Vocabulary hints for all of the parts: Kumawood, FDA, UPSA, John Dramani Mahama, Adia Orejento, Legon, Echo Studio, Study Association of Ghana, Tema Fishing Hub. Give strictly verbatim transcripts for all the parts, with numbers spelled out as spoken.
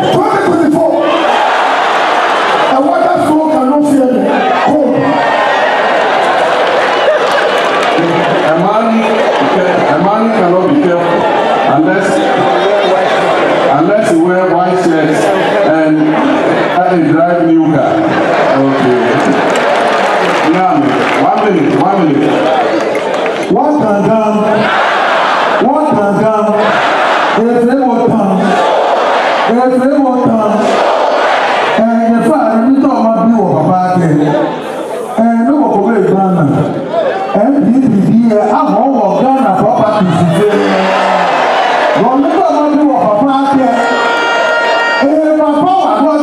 twenty twenty-four. And what that soul cannot fear me. Hope. A man, a man cannot be careful unless, unless he wears white shirts and, and he drives new car. Okay. Now, one minute, one minute. One time down. What a gun! There's no more time. There's no more time. And if I need to have you over back and no more great Ghana, and this is here, I'm all Ghana properties today. Don't let us have you over back here. And my power, my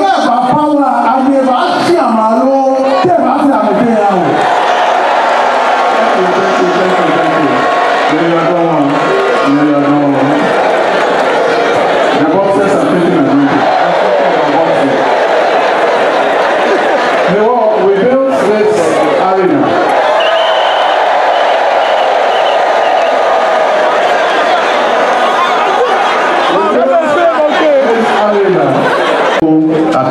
power, I gave us here, my Lord, tell us how to get out. Thank you, thank you, thank you. There you go.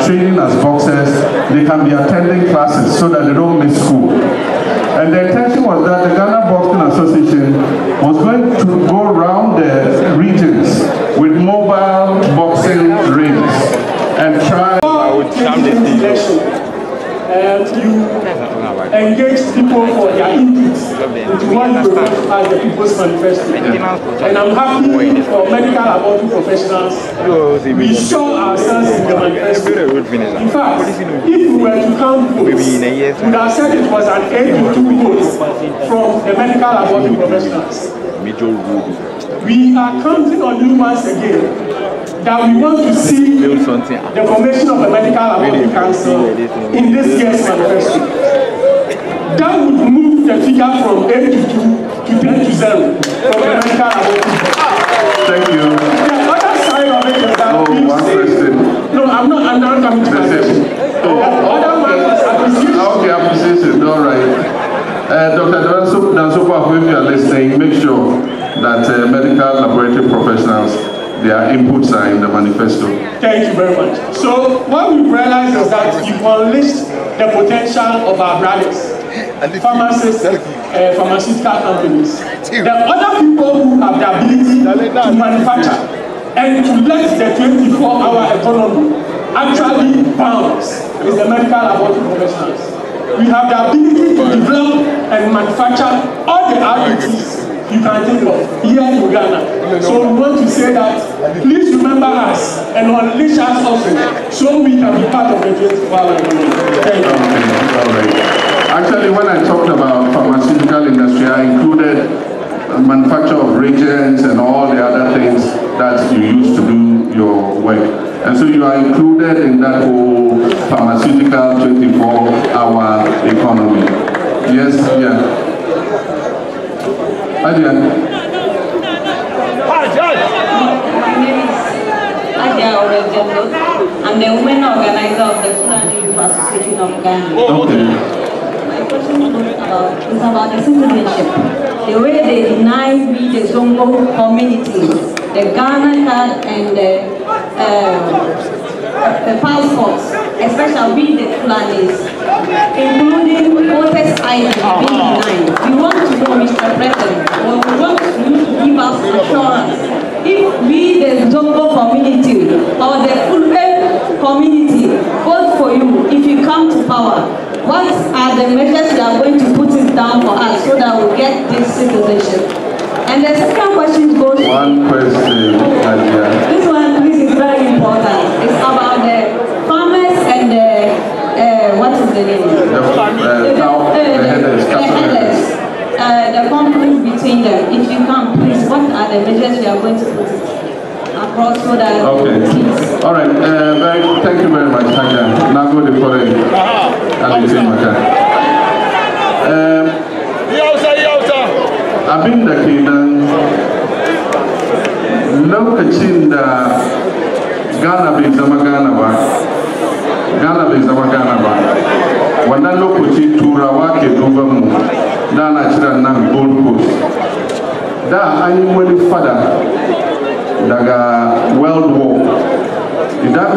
Training as boxers, they can be attending classes so that they don't miss school. And the intention was that the Ghana Boxing Association was going to go around the regions with mobile boxing rings and try to and you engage people for their interests with one group as the People's Manifesto. And I'm happy for medical abortion professionals, we show ourselves in the manifesto. In fact, if we were to count votes, we would have said it was an eighty-two votes from the medical abortion professionals. We are counting on you once again. That we want to see the formation of a medical abortion council in this year's manifesto. That would move the figure from eight to two to ten to zero for the medical abortion. Thank you. The other side of it is that oh, we say, no, I'm not, I'm not coming to this. Oh, the other one is appreciation. Okay, appreciation, all right. Uh, Doctor Dansopa, if you are listening, make sure that uh, medical laboratory professionals, their inputs are in the manifesto. Thank you very much. So what we realize is that you unleash the potential of our brothers, pharmacists, uh, pharmaceutical companies, the other people who have the ability to manufacture and to let the twenty-four hour economy actually bounce with the medical abortion professionals. We have the ability to develop and manufacture all the R B Ts you can think of here in Ghana. So we want to say that please remember us and unleash us often so we can be part of the twenty-four hour economy. Thank you. Right. Actually, when I talked about pharmaceutical industry, I included manufacture of reagents and all the other things that you use to do your work. And so you are included in that whole pharmaceutical twenty-four hour economy. Yes, yeah. Adia. My name is Adia Orejento. I'm the women organizer of the Study Association of Ghana. Okay. My question is about, is about the citizenship. The way they deny me the Zongo community, the Ghana card and the, uh, the passports, especially with the Fulanis, including voters' I D being denied. We want to know, Mister President, well, we want you to give us assurance. If we, the Zongo community or the Fulbe community, vote for you, if you come to power, what are the measures you are going to put it down for us so that we get this citizenship? And the second question goes to one question. This one, please, is very important. It's about the and uh, uh, what is the name? The, uh, now, the, the headers. The, headers. Uh, the conflict between them. If you can, please, what are the measures we are going to put across so that okay. Peace? All right. Uh, very, thank you very much, Hakan. Nago de Kore. Abinda Kidan. Lokacin da Ghana bai zama Ghana ba. Ghana bai zama Ghana ba wannan lokaci turawa ke duban mu da na kiran nan Gold Coast da an yi wani fada daga World War idan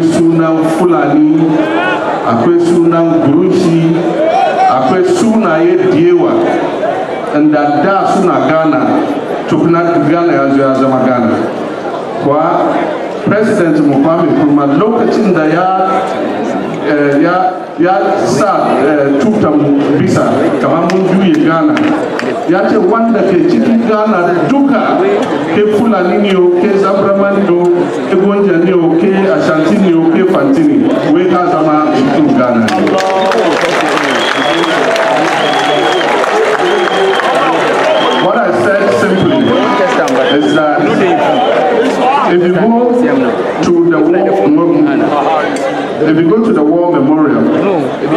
Akwesuna Fulani, Akwesuna Gurusi, Akwesuna Yedewa, and that Dasuna Ghana, Tukuna Ghana as well as Magana. Kwa President Muhammad Kurma, lokacin da ya ya ya sa tuta bisa kamar mun juye Ghana. Ya ce wanda ke cikin Ghana duka ke Fulani ne o ke Zambrani do ke Gonja ne o ke Ashanti ne o ke Fantini we ka zama cikin Ghana. What I said simply is that if you go to the if you go to the war memorial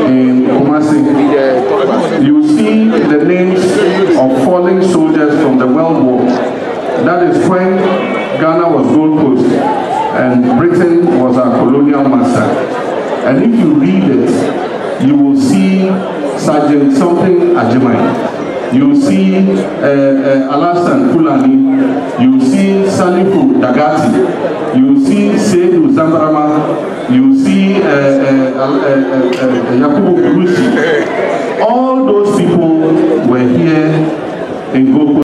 in Kumasi, you see the names of fallen soldiers from the World War. That is when Ghana was Gold Coast and Britain was our colonial master. And if you read it, you will see Sergeant something Ajimai. You will see uh, uh, Alassane Fulani. You will see Salifu Dagati. You will see Seydou Zambarama. You will see uh, uh, uh, uh, Yakubu Kurusi. All those people were here in Gold Coast.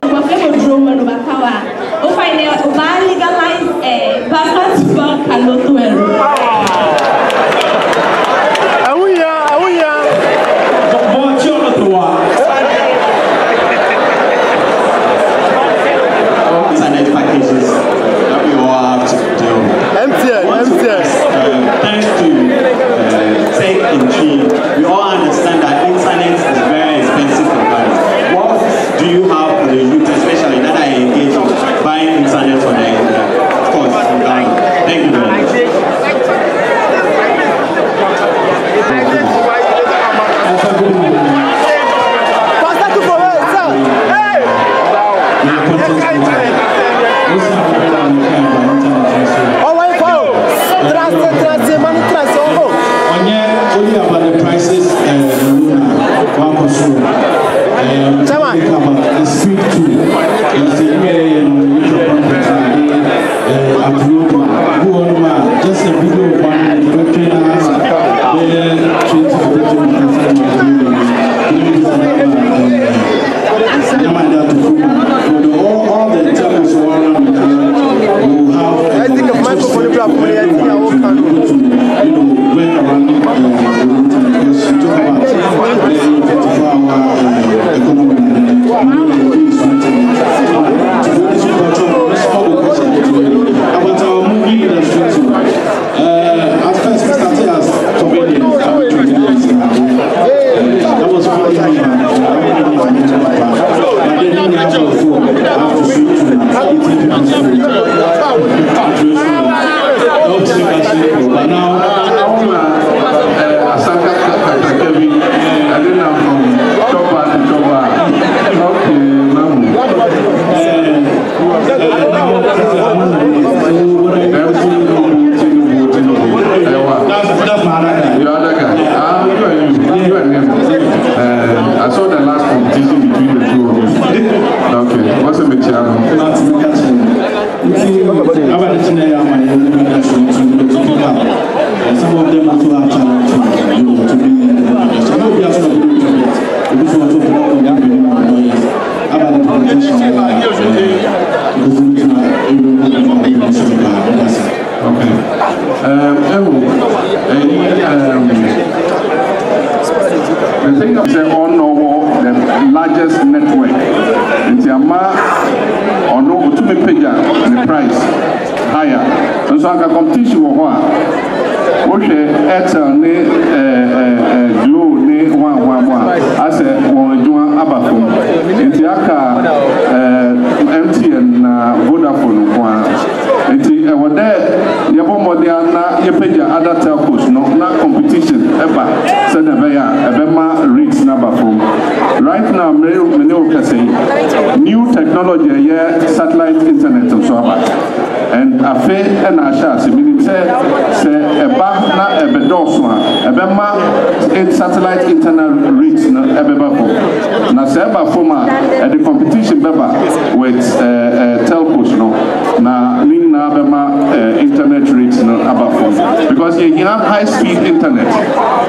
Because because you have high-speed internet.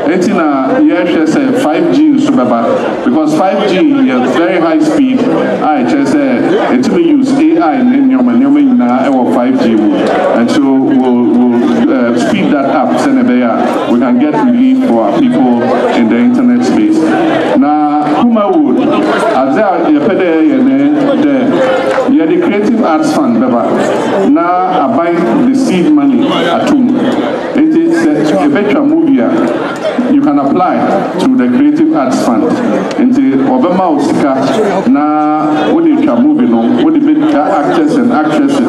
It's in a, you actually say five G is super bad because five G is very high speed. I just say it will use A I and five G, and so we'll, we'll uh, speed that up. We can get relief for our people in the internet space. Now, Kumawood, as they are the, the, the Creative Arts Fund, now I buy the seed money at home. It is a virtual movie. You can apply to the Creative Arts Fund. And the Obama Oscar, now we did movie, we did actors and actresses.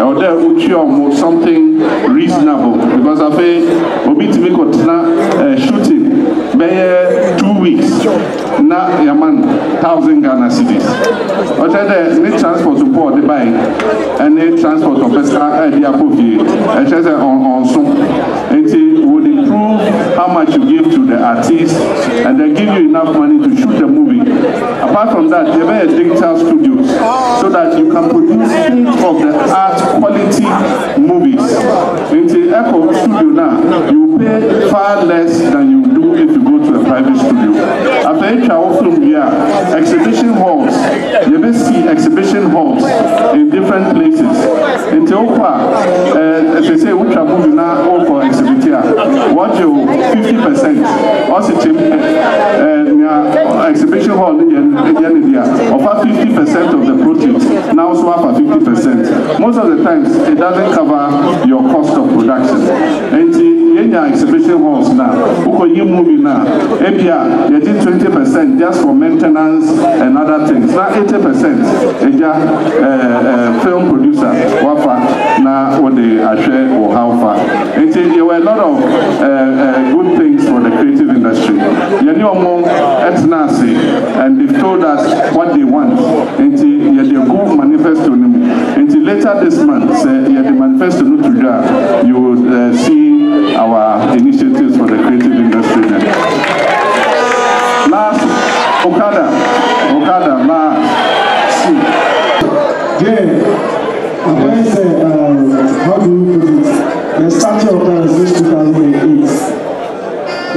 Or there would you something reasonable because I pay Obitimi Kotina shooting by two weeks. Now, Yaman, thousand Ghana cities. But then the transport support they buy and the transport of best idea and just on some. It would improve how much you give to the artists and they give you enough money to shoot a movie. Apart from that, they have digital studios so that you can produce of the art quality movies. In the Echo Studio now, you pay far less than you do if you go to a private studio. After each hour film, we are exhibition halls. You may see exhibition halls in different places. In the Opa, as they say, which are moving now all for exhibition. What you fifty percent also uh, exhibition hall in India offer fifty percent of the produce now so for fifty percent. Most of the times it doesn't cover your cost of production. And the exhibition halls now, because you movie now, A P R, you did twenty percent just for maintenance and other things. Now eighty percent is just film producer now what they are shared or how far. And there were a lot of uh, uh, good things for the creative industry. And they've told us what they want. And they go manifesto. And later this month, the manifesto you will uh, see our initiatives for the creative industry. Last, Okada. Okada, last. Yeah. How do we put it? The statute of the since two thousand eight.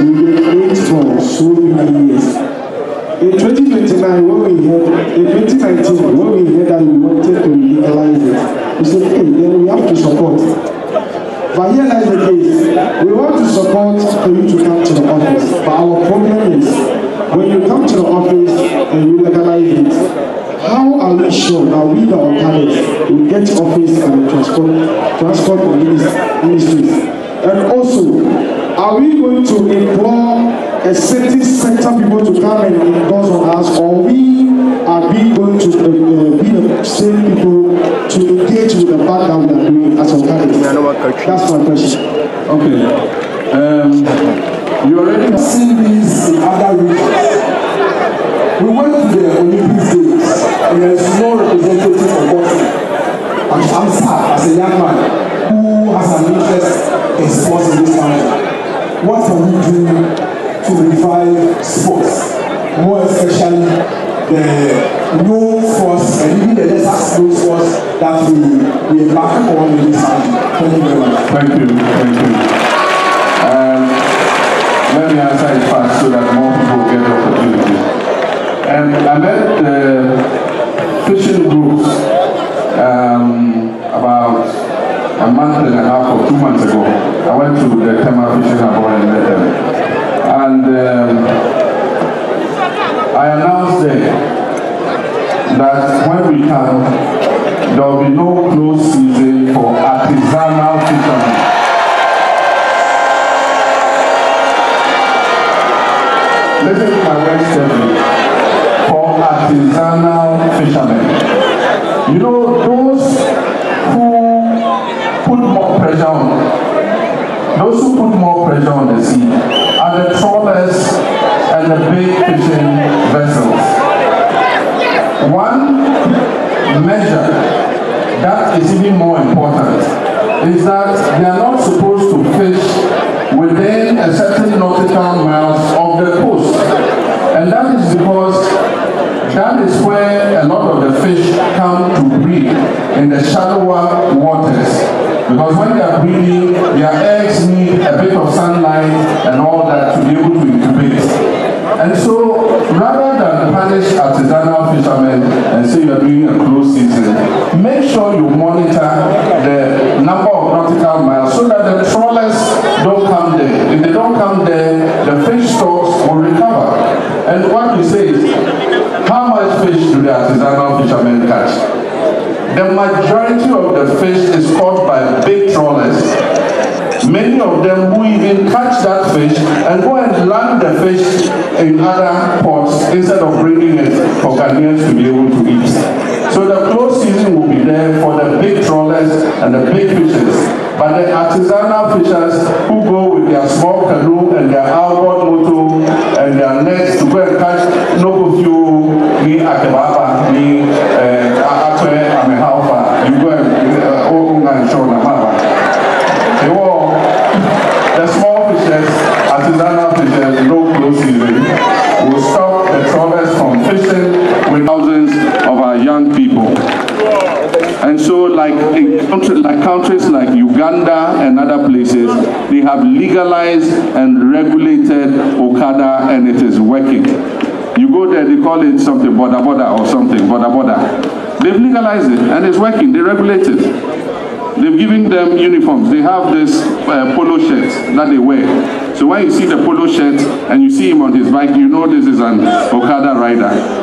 We did eight for so many years. In twenty twenty-nine, when we had, in twenty nineteen, when we heard that we wanted to legalize it, we said, hey, then we have to support. But here lies the case. We want to support for you to come to the office. But our problem is, when you come to the office and you legalize it, how are we sure that we, the organics, will get office and transport, transport on these ministries? And also, are we going to implore a certain sector people to come and endorse on us, or we are we going to uh, be the same people to engage with the background that we as organics? That's my question. Okay. Um, you already seen this in other regions. We went to the Olympic Games, and there is no representative of boxing. And I'm sad as a young man who has an interest in sports in this country. What can we do to revive sports? More especially the no force, and even the lesser no force that we, we embark on in this country. Thank you very much. Thank you, thank you. Um, let me answer it fast so that more people get the opportunity. And I met the fishing groups um, about a month and a half or two months ago. I went to the Tema Fishing Hub and met them. And um, I announced there that when we come, there will be no closed season for artisanal fishermen. Listen to my next statement. Artisanal fishermen. You know, those who put more pressure on, those who put more pressure on the sea are the trawlers and the big fishing vessels. One measure that is even more important is that they are not supposed to fish within a certain nautical miles of the coast. And that is because that is where a lot of the fish come to breed, in the shallower waters. Because when they are breeding, their eggs need a bit of sunlight and all that to be able to incubate. And so, rather than punish artisanal fishermen and say you are doing a closed season, make sure you monitor the number of nautical miles so that the trawlers don't come there. If they don't come there, the fish stocks will recover. And what we say is, how much fish do the artisanal fishermen catch? The majority of the fish is caught by big trawlers. Many of them who even catch that fish and go and land the fish in other ports instead of bringing it for Ghanaians to be able to eat. So the close season will be there for the big trawlers and the big fishes. But the artisanal fishers who go with their small canoe and their outboard motor and their nets to go and catch no few ni akebaba ni like countries like Uganda and other places, they have legalized and regulated Okada, and it is working. You go there, they call it something, boda boda or something, boda boda. They've legalized it, and it's working. They regulate it. They've given them uniforms. They have this uh, polo shirt that they wear. So when you see the polo shirt and you see him on his bike, you know this is an Okada rider.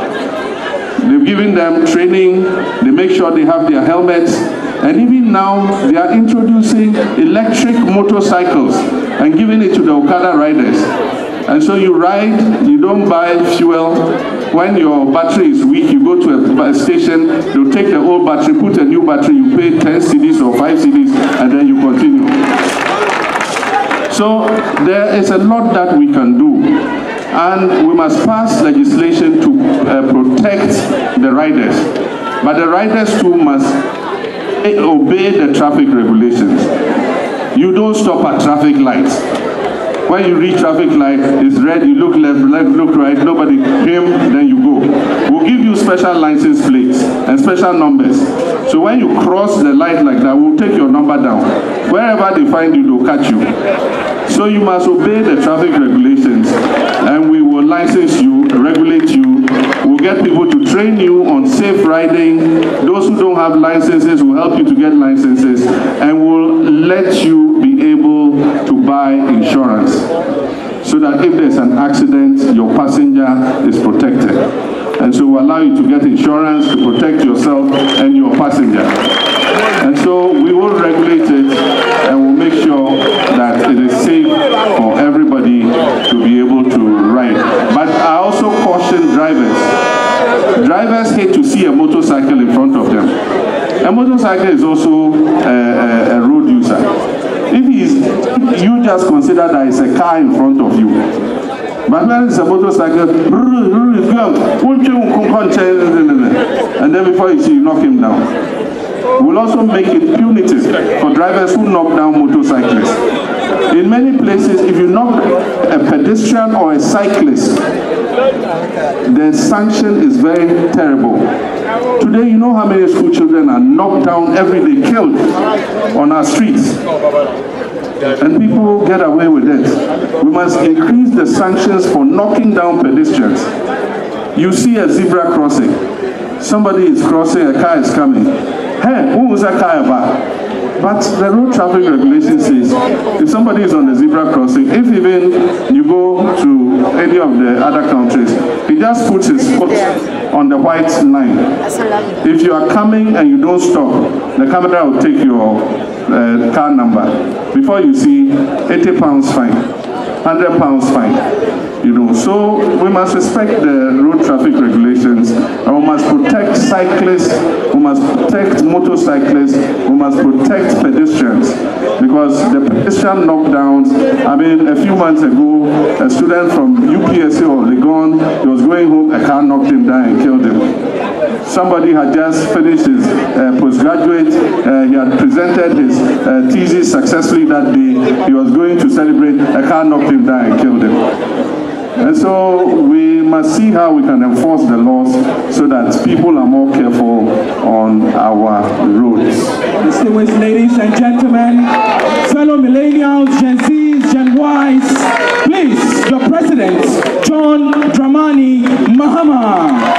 They've given them training. They make sure they have their helmets. And even now, they are introducing electric motorcycles and giving it to the Okada riders. And so you ride, you don't buy fuel. When your battery is weak, you go to a station, you take the old battery, put a new battery, you pay ten cedis or five cedis, and then you continue. So there is a lot that we can do. And we must pass legislation to uh, protect the riders. But the riders too must obey the traffic regulations. You don't stop at traffic lights. When you reach traffic light, it's red, you look left, left, look right, nobody came, then you go. We'll give you special license plates and special numbers. So when you cross the light like that, we'll take your number down. Wherever they find you, they'll catch you. So you must obey the traffic regulations, and we will license you, regulate you. We'll get people to train you on safe riding. Those who don't have licenses will help you to get licenses, and we'll let you be able to buy insurance so that if there's an accident, your passenger is protected. And so we'll allow you to get insurance to protect yourself and your passenger. And so we will regulate it, and we'll make sure that it is safe for everybody to be able to ride. But I also caution drivers. Drivers hate to see a motorcycle in front of them. A motorcycle is also a, a, a road user. If he's, you just consider that it's a car in front of you. But when it's a motorcycle, and then before you see, you knock him down. We'll also make it punitive for drivers who knock down motorcyclists. In many places, if you knock a pedestrian or a cyclist, the sanction is very terrible. Today, you know how many school children are knocked down every day, killed on our streets. And people get away with it. We must increase the sanctions for knocking down pedestrians. You see a zebra crossing. Somebody is crossing, a car is coming. Hey, who was that car about? But the road traffic regulation says if somebody is on the zebra crossing, if even you go to any of the other countries, he just puts his foot on the white line. If you are coming and you don't stop, the camera will take your uh, car number. Before you see, eighty pounds fine, one hundred pounds fine. You know, so we must respect the road traffic regulations, and we must protect cyclists, we must protect motorcyclists, we must protect pedestrians. Because the pedestrian knockdowns, I mean, a few months ago, a student from U P S A or Legon, he was going home, a car knocked him down and killed him. Somebody had just finished his uh, postgraduate, uh, he had presented his uh, thesis successfully that day, he was going to celebrate, a car knocked him down and killed him. And so we must see how we can enforce the laws so that people are more careful on our roads. Distinguished ladies and gentlemen, fellow millennials, Gen Zs, Gen Ys, please, the President, John Dramani Mahama.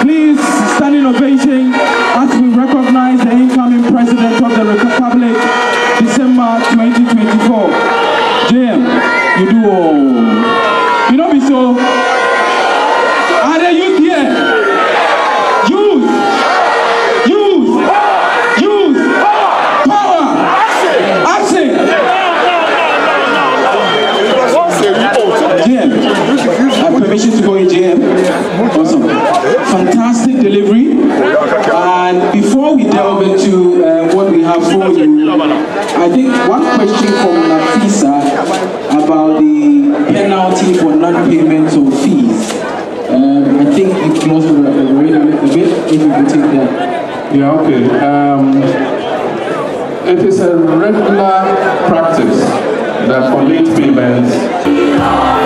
Please stand in ovation as we recognize the incoming President of the Republic, December twenty twenty-four. J M, you do all. You know me so. Are the youth here? Youth! Youth! Youth! Power! Action! J M, I have permission to go in, J M. Awesome. Fantastic delivery. And before we delve into uh, what we have for you, I think one question from Nafisa about the penalty for non-payment of fees. Um, I think you can also elaborate a bit if you can take that. Yeah, okay. Um, it is a regular practice that for late payments.